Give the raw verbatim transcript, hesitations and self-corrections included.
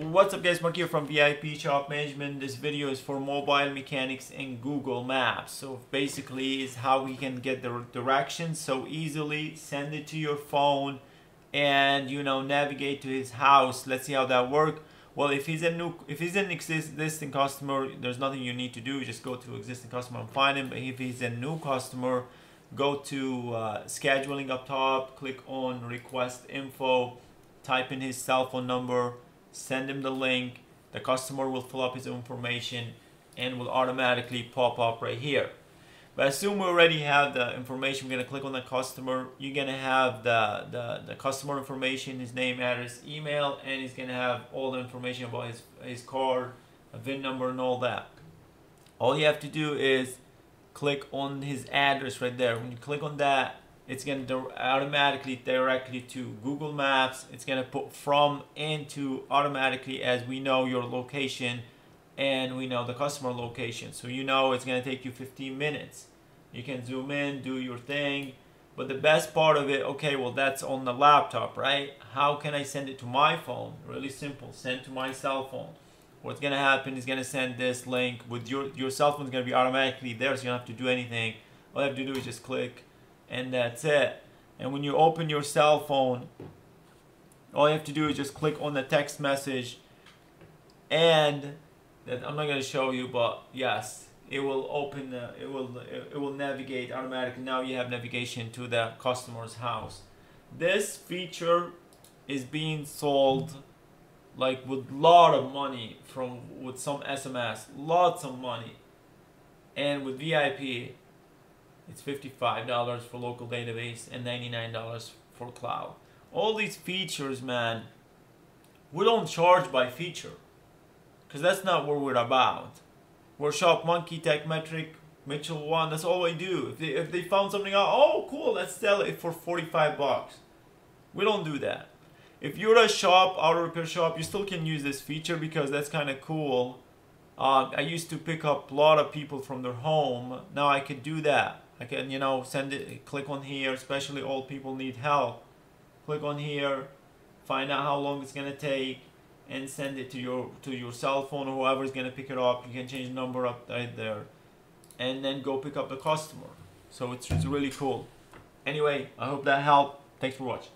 What's up guys, Monkey here from V I P Shop Management. This video is for mobile mechanics in Google Maps. So basically is how we can get the directions so easily, send it to your phone and, you know, navigate to his house. Let's see how that works. Well, if he's a new, if he's an existing customer, there's nothing you need to do. You just go to existing customer and find him. But if he's a new customer, go to uh, scheduling up top, click on request info, type in his cell phone number, send him the link. The customer will fill up his information and will automatically pop up right here. But assume we already have the information. We're gonna click on the customer. You're gonna have the, the, the customer information, his name, address, email, and he's gonna have all the information about his, his card, a V I N number and all that. All you have to do is click on his address right there. When you click on that, it's going to automatically directly to Google Maps. It's going to put from and to automatically, as we know your location and we know the customer location. So you know it's going to take you fifteen minutes. You can zoom in, do your thing. But the best part of it, okay, well that's on the laptop, right? How can I send it to my phone? Really simple, send to my cell phone. What's going to happen is going to send this link with your, your cell phone is going to be automatically there, so you don't have to do anything. All you have to do is just click. And that's it. And when you open your cell phone, all you have to do is just click on the text message, and that I'm not going to show you, but yes, it will open the, it will it will navigate automatically. Now you have navigation to the customer's house. This feature is being sold like with lot of money from with some S M S, lots of money, and with V I P. It's fifty-five dollars for local database and ninety-nine dollars for cloud. All these features, man, we don't charge by feature because that's not what we're about. We're ShopMonkey, TechMetric, Mitchell one. That's all we do. If they, if they found something out, oh, cool, let's sell it for forty-five bucks. We don't do that. If you're a shop, auto repair shop, you still can use this feature because that's kind of cool. Uh, I used to pick up a lot of people from their home. Now I could do that. I can, you know, send it, click on here, especially old people need help. Click on here, find out how long it's gonna take, and send it to your to your cell phone or whoever's gonna pick it up. You can change the number up right there, and then go pick up the customer. So it's, it's really cool. Anyway, I hope that helped. Thanks for watching.